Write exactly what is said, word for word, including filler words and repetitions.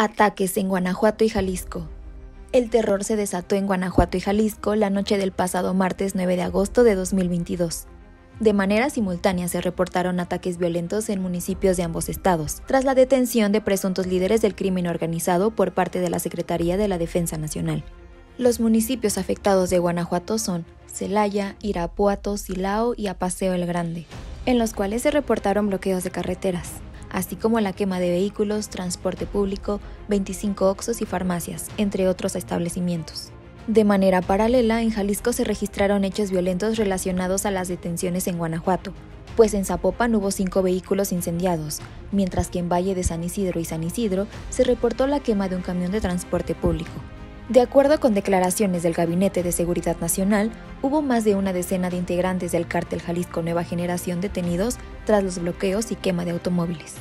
Ataques en Guanajuato y Jalisco. El terror se desató en Guanajuato y Jalisco la noche del pasado martes nueve de agosto de dos mil veintidós. De manera simultánea se reportaron ataques violentos en municipios de ambos estados, tras la detención de presuntos líderes del crimen organizado por parte de la Secretaría de la Defensa Nacional. Los municipios afectados de Guanajuato son Celaya, Irapuato, Silao y Apaseo el Grande, en los cuales se reportaron bloqueos de carreteras, así como la quema de vehículos, transporte público, veinticinco Oxxos y farmacias, entre otros establecimientos. De manera paralela, en Jalisco se registraron hechos violentos relacionados a las detenciones en Guanajuato, pues en Zapopan hubo cinco vehículos incendiados, mientras que en Valle de San Isidro y San Isidro se reportó la quema de un camión de transporte público. De acuerdo con declaraciones del Gabinete de Seguridad Nacional, hubo más de una decena de integrantes del Cártel Jalisco Nueva Generación detenidos tras los bloqueos y quema de automóviles.